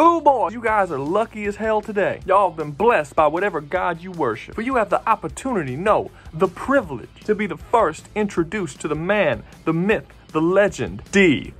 Oh boy, you guys are lucky as hell today. Y'all have been blessed by whatever god you worship. For you have the opportunity, no, the privilege, to be the first introduced to the man, the myth, the legend, D7,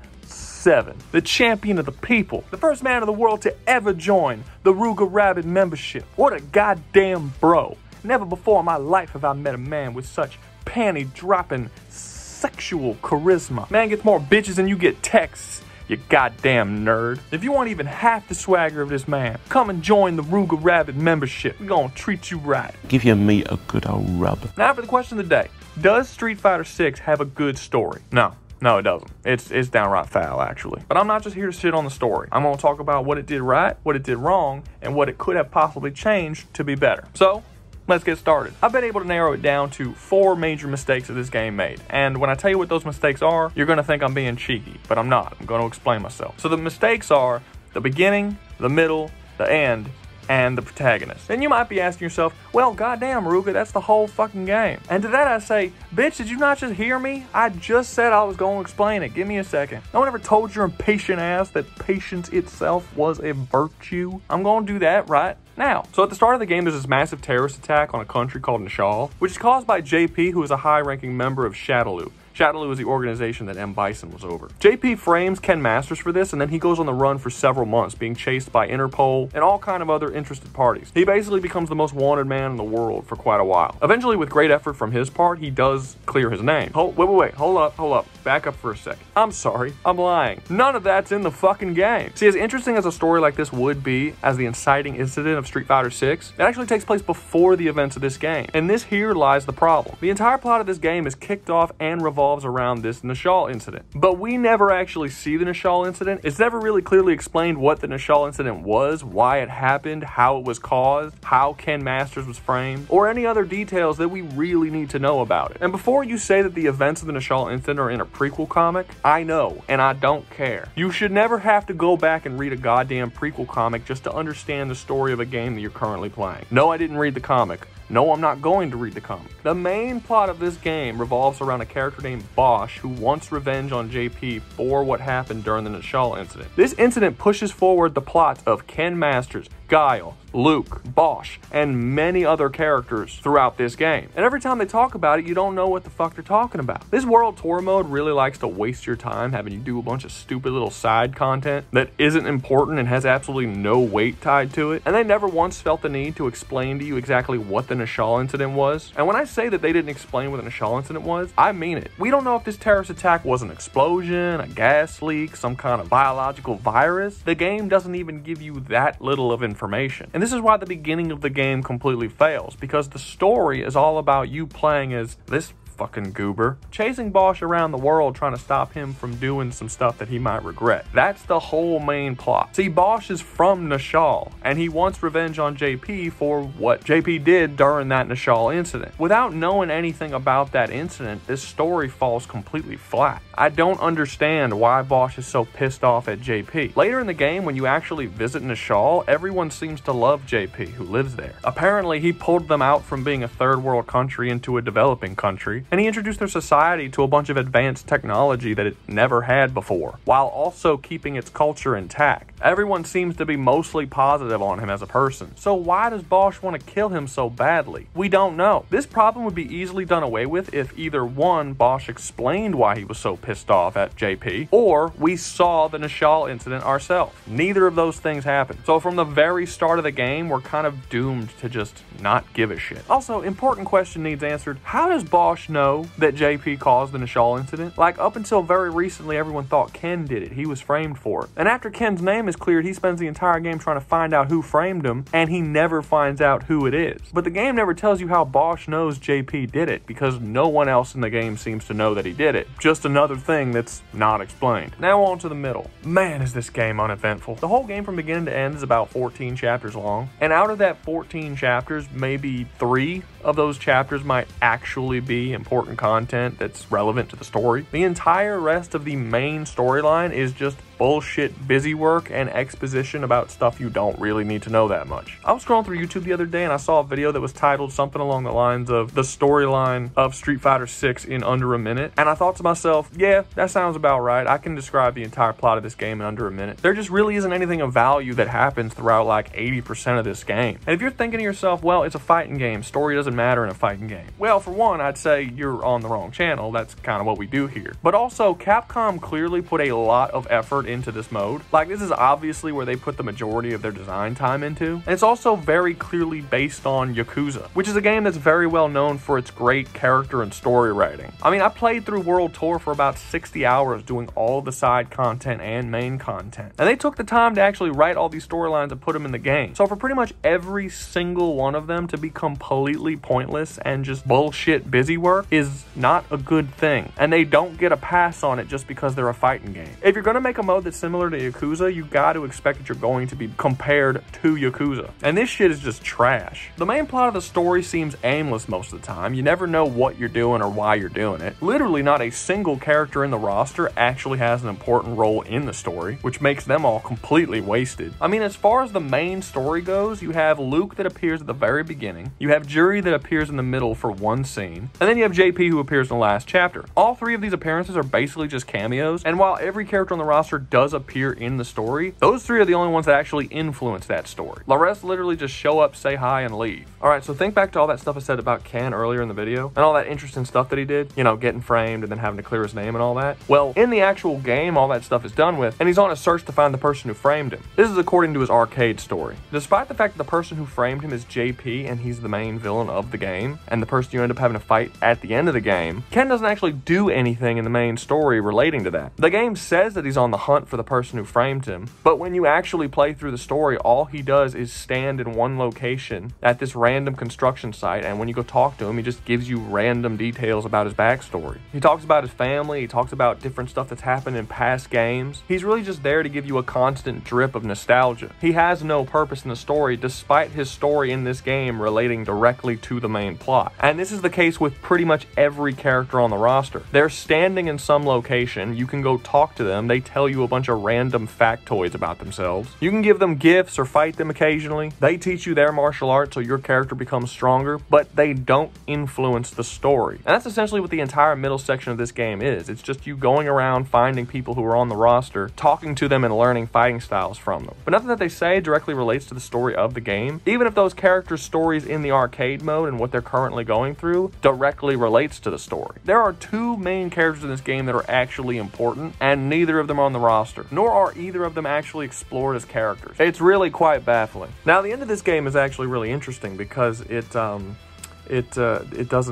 the champion of the people, the first man of the world to ever join the Rouga Rabid membership. What a goddamn bro. Never before in my life have I met a man with such panty-dropping sexual charisma. Man gets more bitches than you get texts, you goddamn nerd. If you want even half the swagger of this man, come and join the Rouga Rabid membership. We're gonna treat you right. Give your meat a good old rub. Now for the question of the day. Does Street Fighter 6 have a good story? No. No, it doesn't. It's downright foul, actually. But I'm not just here to sit on the story. I'm gonna talk about what it did right, what it did wrong, and what it could have possibly changed to be better. So, let's get started. I've been able to narrow it down to 4 major mistakes that this game made. And when I tell you what those mistakes are, you're gonna think I'm being cheeky, but I'm not. I'm gonna explain myself. So the mistakes are the beginning, the middle, the end, and the protagonist. And you might be asking yourself, well, goddamn, Rouga, that's the whole fucking game. And to that I say, bitch, did you not just hear me? I just said I was gonna explain it. Give me a second. No one ever told your impatient ass that patience itself was a virtue. I'm gonna do that right now. So at the start of the game, there's this massive terrorist attack on a country called Nayshall, which is caused by JP, who is a high-ranking member of Shadaloo. Shadaloo is the organization that M. Bison was over. JP frames Ken Masters for this, and then he goes on the run for several months, being chased by Interpol and all kind of other interested parties. He basically becomes the most wanted man in the world for quite a while. Eventually, with great effort from his part, he does clear his name. Wait, hold up, back up for a second. I'm sorry, I'm lying. None of that's in the fucking game. See, as interesting as a story like this would be as the inciting incident of Street Fighter 6, it actually takes place before the events of this game, and this here lies the problem. The entire plot of this game is kicked off and revolved around this Nayshall incident. But we never actually see the Nayshall incident. It's never really clearly explained what the Nayshall incident was, why it happened, how it was caused, how Ken Masters was framed, or any other details that we really need to know about it. And before you say that the events of the Nayshall incident are in a prequel comic, I know, and I don't care. You should never have to go back and read a goddamn prequel comic just to understand the story of a game that you're currently playing. No, I didn't read the comic. No, I'm not going to read the comic. The main plot of this game revolves around a character named Bosch who wants revenge on JP for what happened during the Nayshall incident. This incident pushes forward the plots of Ken Masters, Guile, Luke, Bosch, and many other characters throughout this game. And every time they talk about it, you don't know what the fuck they're talking about. This World Tour mode really likes to waste your time, having you do a bunch of stupid little side content that isn't important and has absolutely no weight tied to it. And they never once felt the need to explain to you exactly what the Nayshall incident was. And when I say that they didn't explain what the Nayshall incident was, I mean it. We don't know if this terrorist attack was an explosion, a gas leak, some kind of biological virus. The game doesn't even give you that little of information. And this is why the beginning of the game completely fails, because the story is all about you playing as this fucking goober, chasing Bosch around the world trying to stop him from doing some stuff that he might regret. That's the whole main plot. See, Bosch is from Nayshall, and he wants revenge on JP for what JP did during that Nayshall incident. Without knowing anything about that incident, this story falls completely flat. I don't understand why Bosch is so pissed off at JP. Later in the game, when you actually visit Nayshall, everyone seems to love JP, who lives there. Apparently, he pulled them out from being a third world country into a developing country, and he introduced their society to a bunch of advanced technology that it never had before, while also keeping its culture intact. Everyone seems to be mostly positive on him as a person. So why does Bosch want to kill him so badly? We don't know. This problem would be easily done away with if either one, Bosch explained why he was so pissed off at JP, or we saw the Nayshall incident ourselves. Neither of those things happened. So from the very start of the game, we're kind of doomed to just not give a shit. Also, important question needs answered. How does Bosch know that JP caused the Nayshall incident? Like, up until very recently, everyone thought Ken did it. He was framed for it. And after Ken's name is cleared, he spends the entire game trying to find out who framed him, and he never finds out who it is. But the game never tells you how Bosch knows JP did it, because no one else in the game seems to know that he did it. Just another thing that's not explained. Now on to the middle. Man, is this game uneventful. The whole game from beginning to end is about 14 chapters long, and out of that 14 chapters, maybe 3 of those chapters might actually be important content that's relevant to the story. The entire rest of the main storyline is just bullshit busy work and exposition about stuff you don't really need to know that much. I was scrolling through YouTube the other day and I saw a video that was titled something along the lines of the storyline of Street Fighter 6 in under a minute. And I thought to myself, yeah, that sounds about right. I can describe the entire plot of this game in under a minute. There just really isn't anything of value that happens throughout like 80% of this game. And if you're thinking to yourself, well, it's a fighting game, story doesn't matter in a fighting game. Well, for one, I'd say you're on the wrong channel. That's kind of what we do here. But also, Capcom clearly put a lot of effort into this mode. Like, this is obviously where they put the majority of their design time into. And it's also very clearly based on Yakuza, which is a game that's very well known for its great character and story writing. I mean, I played through World Tour for about 60 hours doing all the side content and main content. And they took the time to actually write all these storylines and put them in the game. So for pretty much every single one of them to be completely pointless and just bullshit busy work is not a good thing. And they don't get a pass on it just because they're a fighting game. If you're gonna make a mode that's similar to Yakuza, you got to expect that you're going to be compared to Yakuza. And this shit is just trash. The main plot of the story seems aimless most of the time. You never know what you're doing or why you're doing it. Literally not a single character in the roster actually has an important role in the story, which makes them all completely wasted. I mean, as far as the main story goes, you have Luke that appears at the very beginning, you have Juri that appears in the middle for one scene, and then you have JP who appears in the last chapter. All three of these appearances are basically just cameos, and while every character on the roster does appear in the story, those three are the only ones that actually influence that story. The rest literally just show up, say hi, and leave. Alright, so think back to all that stuff I said about Ken earlier in the video, and all that interesting stuff that he did, you know, getting framed and then having to clear his name and all that. Well, in the actual game, all that stuff is done with, and he's on a search to find the person who framed him. This is according to his arcade story. Despite the fact that the person who framed him is JP, and he's the main villain of the game, and the person you end up having to fight at the end of the game, Ken doesn't actually do anything in the main story relating to that. The game says that he's on the hunt for the person who framed him, but when you actually play through the story, all he does is stand in one location at this random construction site, and when you go talk to him, he just gives you random details about his backstory. He talks about his family, he talks about different stuff that's happened in past games. He's really just there to give you a constant drip of nostalgia. He has no purpose in the story, despite his story in this game relating directly to the main plot. And this is the case with pretty much every character on the roster. They're standing in some location, you can go talk to them, they tell you a bunch of random factoids about themselves. You can give them gifts or fight them occasionally. They teach you their martial arts so your character becomes stronger, but they don't influence the story. And that's essentially what the entire middle section of this game is. It's just you going around finding people who are on the roster, talking to them and learning fighting styles from them. But nothing that they say directly relates to the story of the game. Even if those characters' stories in the arcade mode and what they're currently going through directly relates to the story. There are two main characters in this game that are actually important, and neither of them are on the roster, nor are either of them actually explored as characters. It's really quite baffling. Now, the end of this game is actually really interesting because it doesn't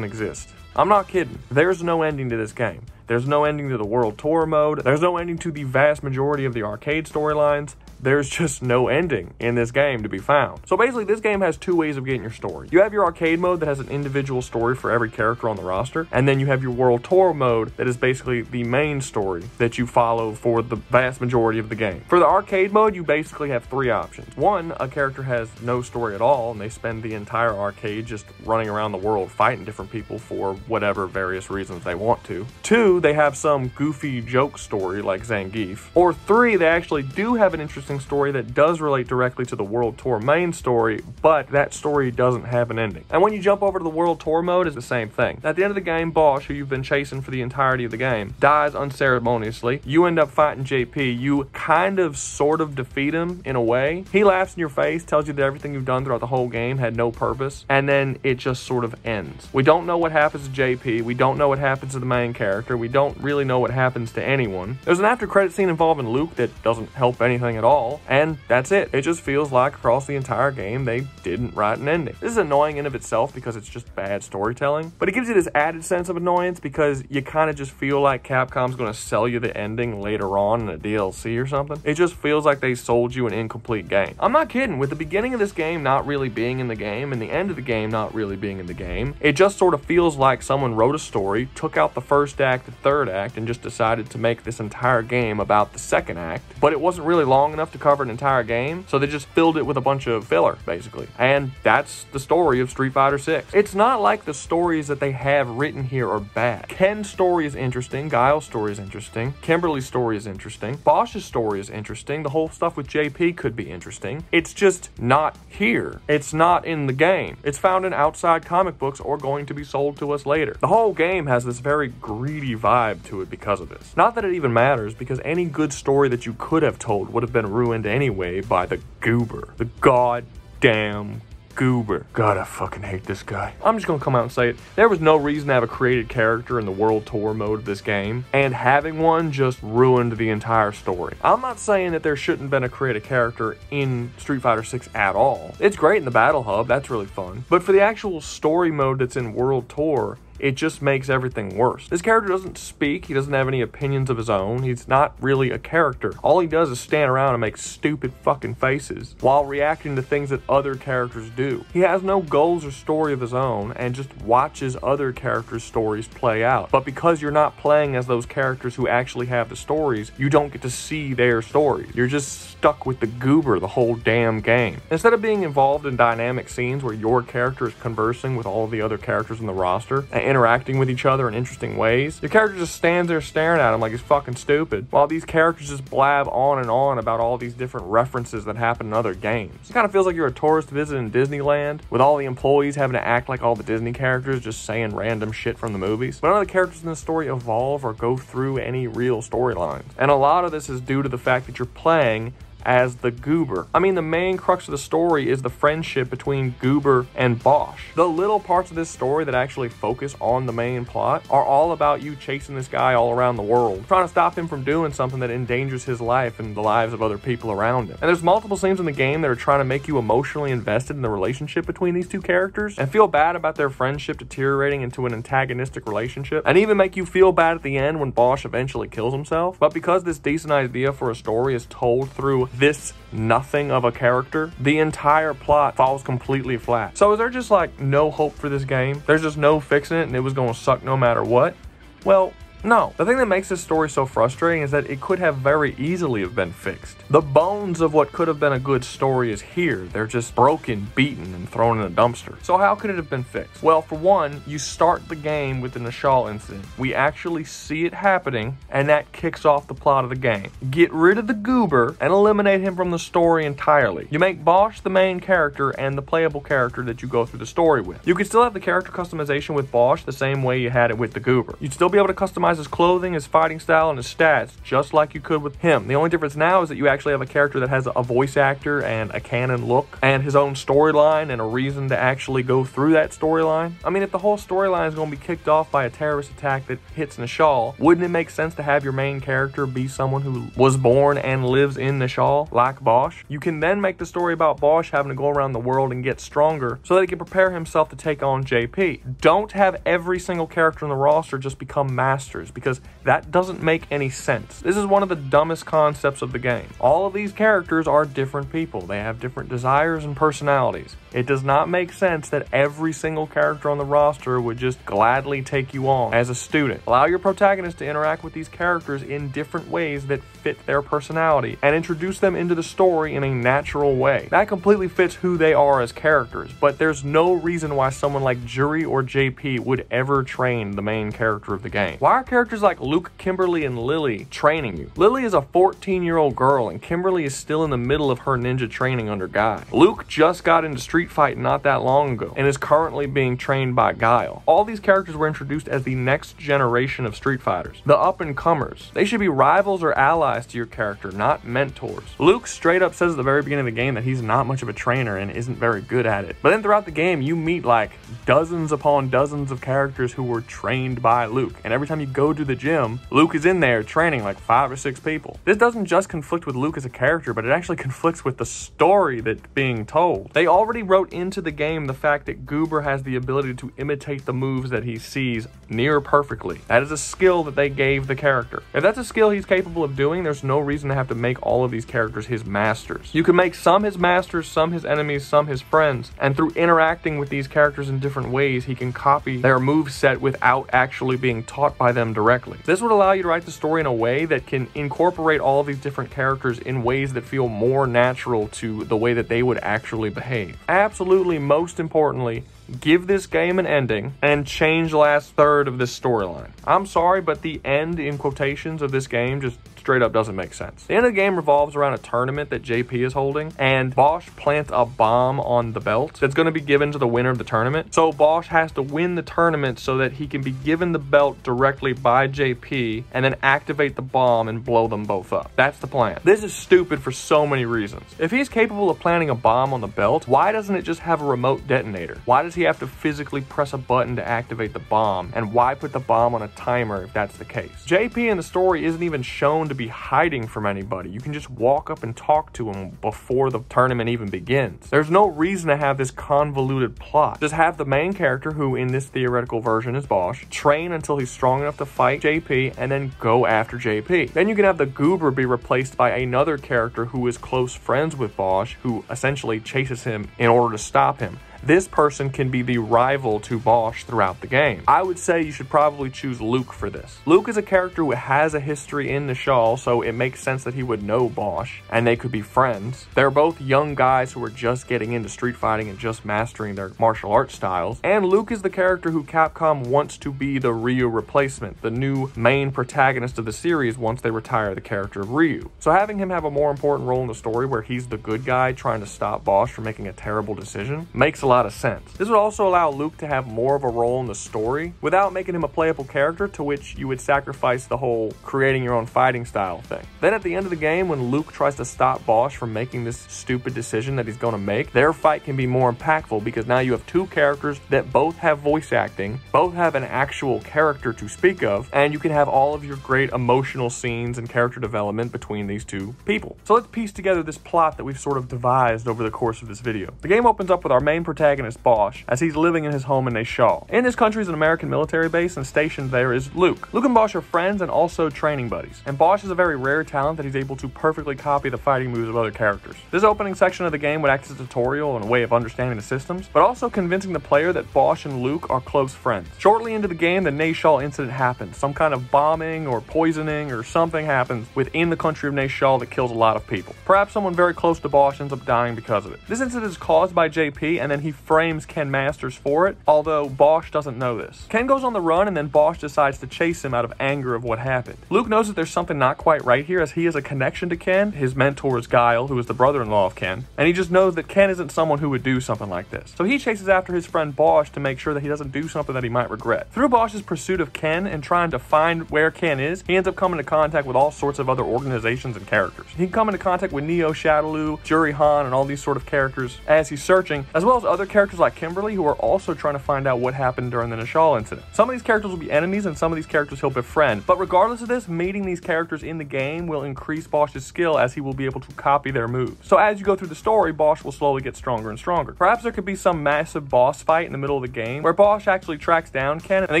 exist. I'm not kidding. There's no ending to this game. There's no ending to the World Tour mode. There's no ending to the vast majority of the arcade storylines. There's just no ending in this game to be found. So basically, this game has two ways of getting your story. You have your arcade mode that has an individual story for every character on the roster, and then you have your World Tour mode that is basically the main story that you follow for the vast majority of the game. For the arcade mode, you basically have three options. One, a character has no story at all, and they spend the entire arcade just running around the world fighting different people for whatever various reasons they want to. Two, they have some goofy joke story like Zangief. Or three, they actually do have an interesting story that does relate directly to the World Tour main story, but that story doesn't have an ending. And when you jump over to the World Tour mode, it's the same thing. At the end of the game, Bosch, who you've been chasing for the entirety of the game, dies unceremoniously. You end up fighting JP. You kind of sort of defeat him in a way. He laughs in your face, tells you that everything you've done throughout the whole game had no purpose, and then it just sort of ends. We don't know what happens to JP. We don't know what happens to the main character. We don't really know what happens to anyone. There's an after-credit scene involving Luke that doesn't help anything at all. And that's it. It just feels like across the entire game, they didn't write an ending. This is annoying in of itself because it's just bad storytelling, but it gives you this added sense of annoyance because you kind of just feel like Capcom's going to sell you the ending later on in a DLC or something. It just feels like they sold you an incomplete game. I'm not kidding. With the beginning of this game not really being in the game and the end of the game not really being in the game, it just sort of feels like someone wrote a story, took out the first act, the third act, and just decided to make this entire game about the second act, but it wasn't really long enough enough to cover an entire game, so they just filled it with a bunch of filler, basically. And that's the story of Street Fighter 6. It's not like the stories that they have written here are bad. Ken's story is interesting, Guile's story is interesting, Kimberly's story is interesting, Bosch's story is interesting, the whole stuff with JP could be interesting. It's just not here. It's not in the game. It's found in outside comic books or going to be sold to us later. The whole game has this very greedy vibe to it because of this. Not that it even matters, because any good story that you could have told would have been ruined anyway by the goober. The goddamn goober. God, I fucking hate this guy. I'm just gonna come out and say it. There was no reason to have a created character in the World Tour mode of this game, and having one just ruined the entire story. I'm not saying that there shouldn't have been a created character in Street Fighter 6 at all. It's great in the Battle Hub, that's really fun. But for the actual story mode that's in World Tour, it just makes everything worse. This character doesn't speak, he doesn't have any opinions of his own, he's not really a character. All he does is stand around and make stupid fucking faces while reacting to things that other characters do. He has no goals or story of his own and just watches other characters' stories play out. But because you're not playing as those characters who actually have the stories, you don't get to see their stories. You're just stuck with the goober the whole damn game. Instead of being involved in dynamic scenes where your character is conversing with all of the other characters in the roster, interacting with each other in interesting ways. Your character just stands there staring at him like he's fucking stupid, while these characters just blab on and on about all these different references that happen in other games. It kind of feels like you're a tourist visiting Disneyland, with all the employees having to act like all the Disney characters just saying random shit from the movies. But none of the characters in the story evolve or go through any real storylines. And a lot of this is due to the fact that you're playing as the goober. I mean, the main crux of the story is the friendship between Goober and Bosch. The little parts of this story that actually focus on the main plot are all about you chasing this guy all around the world, trying to stop him from doing something that endangers his life and the lives of other people around him. And there's multiple scenes in the game that are trying to make you emotionally invested in the relationship between these two characters and feel bad about their friendship deteriorating into an antagonistic relationship, and even make you feel bad at the end when Bosch eventually kills himself. But because this decent idea for a story is told through this nothing of a character, the entire plot falls completely flat. So is there just like no hope for this game? There's just no fixing it and it was gonna suck no matter what? Well, no. The thing that makes this story so frustrating is that it could have very easily have been fixed. The bones of what could have been a good story is here. They're just broken, beaten, and thrown in a dumpster. So how could it have been fixed? Well, for one, you start the game with the Nayshall incident. We actually see it happening, and that kicks off the plot of the game. Get rid of the goober and eliminate him from the story entirely. You make Bosch the main character and the playable character that you go through the story with. You can still have the character customization with Bosch the same way you had it with the goober. You'd still be able to customize his clothing, his fighting style, and his stats, just like you could with him. The only difference now is that you actually have a character that has a voice actor and a canon look, and his own storyline, and a reason to actually go through that storyline. I mean, if the whole storyline is going to be kicked off by a terrorist attack that hits Nayshall, wouldn't it make sense to have your main character be someone who was born and lives in Nayshall, like Bosch? You can then make the story about Bosch having to go around the world and get stronger so that he can prepare himself to take on JP. Don't have every single character in the roster just become Masters, because that doesn't make any sense. This is one of the dumbest concepts of the game. All of these characters are different people. They have different desires and personalities. It does not make sense that every single character on the roster would just gladly take you on as a student. Allow your protagonist to interact with these characters in different ways that fit their personality and introduce them into the story in a natural way. That completely fits who they are as characters, but there's no reason why someone like Juri or JP would ever train the main character of the game. Why are characters like Luke, Kimberly, and Lily training you? Lily is a 14-year-old girl, and Kimberly is still in the middle of her ninja training under Guy. Luke just got into Street Fight not that long ago and is currently being trained by Guile. All these characters were introduced as the next generation of Street Fighters, the up-and-comers. They should be rivals or allies to your character, not mentors. Luke straight up says at the very beginning of the game that he's not much of a trainer and isn't very good at it. But then throughout the game, you meet like dozens upon dozens of characters who were trained by Luke, and every time you go to the gym, Luke is in there training like 5 or 6 people. This doesn't just conflict with Luke as a character, but it actually conflicts with the story that's being told. They already wrote into the game the fact that Goober has the ability to imitate the moves that he sees near perfectly. That is a skill that they gave the character. If that's a skill he's capable of doing, there's no reason to have to make all of these characters his masters. You can make some his masters, some his enemies, some his friends, and through interacting with these characters in different ways, he can copy their moveset without actually being taught by them them directly. This would allow you to write the story in a way that can incorporate all these different characters in ways that feel more natural to the way that they would actually behave. Absolutely, most importantly, give this game an ending and change the last third of this storyline. I'm sorry, but the end in quotations of this game just straight up doesn't make sense. The end of the game revolves around a tournament that JP is holding, and Bosch plants a bomb on the belt that's going to be given to the winner of the tournament. So Bosch has to win the tournament so that he can be given the belt directly by JP and then activate the bomb and blow them both up. That's the plan. This is stupid for so many reasons. If he's capable of planting a bomb on the belt, why doesn't it just have a remote detonator? Why does he have to physically press a button to activate the bomb? And why put the bomb on a timer if that's the case? JP in the story isn't even shown to be hiding from anybody. You can just walk up and talk to him before the tournament even begins. There's no reason to have this convoluted plot. Just have the main character, who in this theoretical version is Bosch, train until he's strong enough to fight JP and then go after JP. Then you can have the goober be replaced by another character who is close friends with Bosch, who essentially chases him in order to stop him. This person can be the rival to Bosch throughout the game. I would say you should probably choose Luke for this. Luke is a character who has a history in Nayshall, so it makes sense that he would know Bosch, and they could be friends. They're both young guys who are just getting into street fighting and just mastering their martial arts styles, and Luke is the character who Capcom wants to be the Ryu replacement, the new main protagonist of the series once they retire the character of Ryu. So having him have a more important role in the story where he's the good guy trying to stop Bosch from making a terrible decision makes a lot of sense. This would also allow Luke to have more of a role in the story without making him a playable character, to which you would sacrifice the whole creating your own fighting style thing. Then at the end of the game, when Luke tries to stop Bosch from making this stupid decision that he's going to make, their fight can be more impactful because now you have two characters that both have voice acting, both have an actual character to speak of, and you can have all of your great emotional scenes and character development between these two people. So let's piece together this plot that we've sort of devised over the course of this video. The game opens up with our main protagonist Bosch as he's living in his home in Nayshall. In this country is an American military base, and stationed there is Luke. Luke and Bosch are friends and also training buddies, and Bosch is a very rare talent that he's able to perfectly copy the fighting moves of other characters. This opening section of the game would act as a tutorial and a way of understanding the systems, but also convincing the player that Bosch and Luke are close friends. Shortly into the game, the Nayshall incident happens. Some kind of bombing or poisoning or something happens within the country of Nayshall that kills a lot of people. Perhaps someone very close to Bosch ends up dying because of it. This incident is caused by JP, and then he frames Ken Masters for it, although Bosch doesn't know this. Ken goes on the run, and then Bosch decides to chase him out of anger of what happened. Luke knows that there's something not quite right here, as he has a connection to Ken. His mentor is Guile, who is the brother-in-law of Ken, and he just knows that Ken isn't someone who would do something like this. So he chases after his friend Bosch to make sure that he doesn't do something that he might regret. Through Bosch's pursuit of Ken and trying to find where Ken is, he ends up coming into contact with all sorts of other organizations and characters. He can come into contact with Neo Shadaloo, Juri Han, and all these sort of characters as he's searching, as well as other characters like Kimberly, who are also trying to find out what happened during the Nayshall incident. Some of these characters will be enemies, and some of these characters he'll befriend, but regardless of this, meeting these characters in the game will increase Bosch's skill, as he will be able to copy their moves. So as you go through the story, Bosch will slowly get stronger and stronger. Perhaps there could be some massive boss fight in the middle of the game where Bosch actually tracks down Ken and they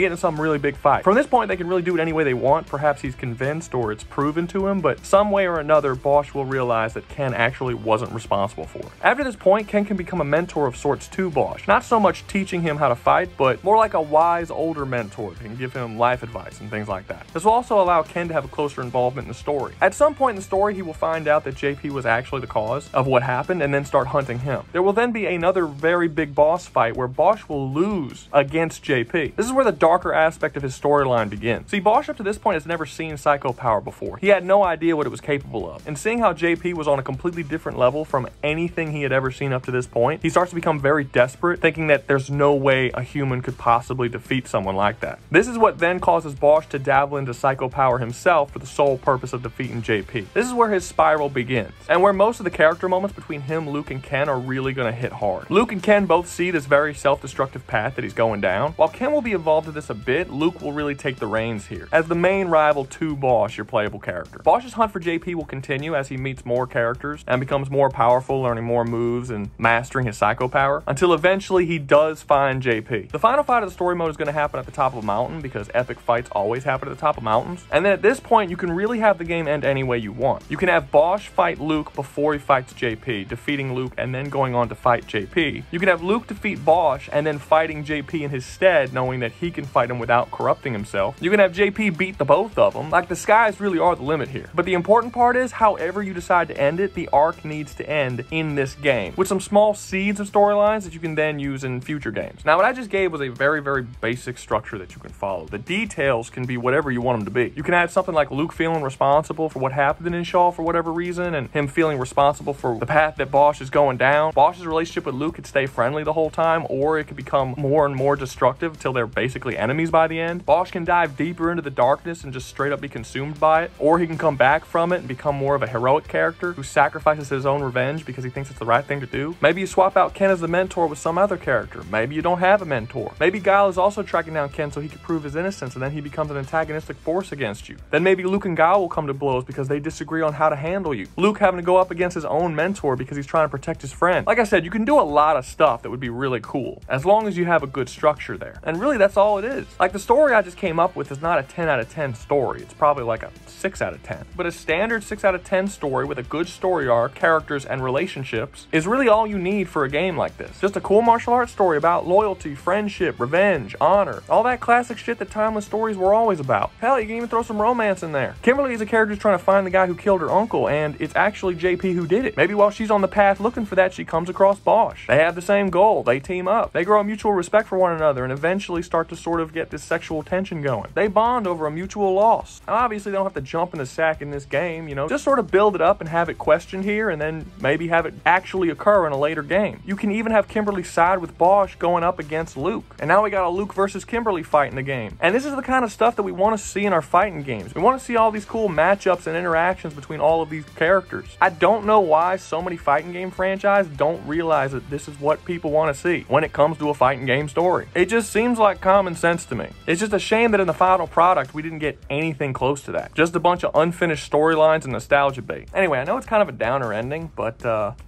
get into some really big fight. From this point, they can really do it any way they want. Perhaps he's convinced or it's proven to him, but some way or another, Bosch will realize that Ken actually wasn't responsible for it. After this point, Ken can become a mentor of sorts to Bosch. Not so much teaching him how to fight, but more like a wise older mentor that can give him life advice and things like that. This will also allow Ken to have a closer involvement in the story. At some point in the story, he will find out that JP was actually the cause of what happened and then start hunting him. There will then be another very big boss fight where Bosch will lose against JP. This is where the darker aspect of his storyline begins. See, Bosch up to this point has never seen Psycho Power before. He had no idea what it was capable of. And seeing how JP was on a completely different level from anything he had ever seen up to this point, he starts to become very desperate, thinking that there's no way a human could possibly defeat someone like that. This is what then causes Bosch to dabble into Psycho Power himself for the sole purpose of defeating JP. This is where his spiral begins, and where most of the character moments between him, Luke, and Ken are really going to hit hard. Luke and Ken both see this very self-destructive path that he's going down. While Ken will be involved in this a bit, Luke will really take the reins here, as the main rival to Bosch, your playable character. Bosch's hunt for JP will continue as he meets more characters and becomes more powerful, learning more moves and mastering his Psycho Power. until eventually he does find JP. The final fight of the story mode is going to happen at the top of a mountain because epic fights always happen at the top of mountains. And then at this point, you can really have the game end any way you want. You can have Bosch fight Luke before he fights JP, defeating Luke and then going on to fight JP. You can have Luke defeat Bosch and then fighting JP in his stead, knowing that he can fight him without corrupting himself. You can have JP beat the both of them. Like, the skies really are the limit here. But the important part is, however you decide to end it, the arc needs to end in this game, with some small seeds of storylines that you can then use in future games. Now, what I just gave was a very, very basic structure that you can follow. The details can be whatever you want them to be. You can have something like Luke feeling responsible for what happened in Nayshall for whatever reason, and him feeling responsible for the path that Bosch is going down. Bosch's relationship with Luke could stay friendly the whole time, or it could become more and more destructive until they're basically enemies by the end. Bosch can dive deeper into the darkness and just straight up be consumed by it, or he can come back from it and become more of a heroic character who sacrifices his own revenge because he thinks it's the right thing to do. Maybe you swap out Ken as the mentor with some other character. Maybe you don't have a mentor. Maybe Guile is also tracking down Ken so he can prove his innocence, and then he becomes an antagonistic force against you. Then maybe Luke and Guile will come to blows because they disagree on how to handle you. Luke having to go up against his own mentor because he's trying to protect his friend. Like I said, you can do a lot of stuff that would be really cool, as long as you have a good structure there. And really, that's all it is. Like, the story I just came up with is not a 10 out of 10 story. It's probably like a 6 out of 10. But a standard 6 out of 10 story with a good story arc, characters, and relationships is really all you need for a game like this. Just a cool martial arts story about loyalty, friendship, revenge, honor, all that classic shit that timeless stories were always about. Hell, you can even throw some romance in there. Kimberly is a character who's trying to find the guy who killed her uncle, and it's actually JP who did it. Maybe while she's on the path looking for that, she comes across Bosch. They have the same goal. They team up. They grow a mutual respect for one another and eventually start to sort of get this sexual tension going. They bond over a mutual loss. Now, obviously, they don't have to jump in the sack in this game, you know. Just sort of build it up and have it questioned here, and then maybe have it actually occur in a later game. You can even have Kimberly side with Bosch going up against Luke. And now we got a Luke versus Kimberly fight in the game. And this is the kind of stuff that we want to see in our fighting games. We want to see all these cool matchups and interactions between all of these characters. I don't know why so many fighting game franchises don't realize that this is what people want to see when it comes to a fighting game story. It just seems like common sense to me. It's just a shame that in the final product, we didn't get anything close to that. Just a bunch of unfinished storylines and nostalgia bait. Anyway, I know it's kind of a downer ending, but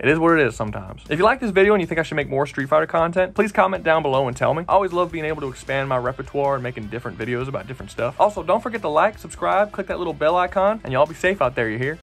it is what it is sometimes. If you like this video and you think I should make more Street Fighter content, please comment down below and tell me. I always love being able to expand my repertoire and making different videos about different stuff. Also, don't forget to like, subscribe, click that little bell icon, and y'all be safe out there, you hear?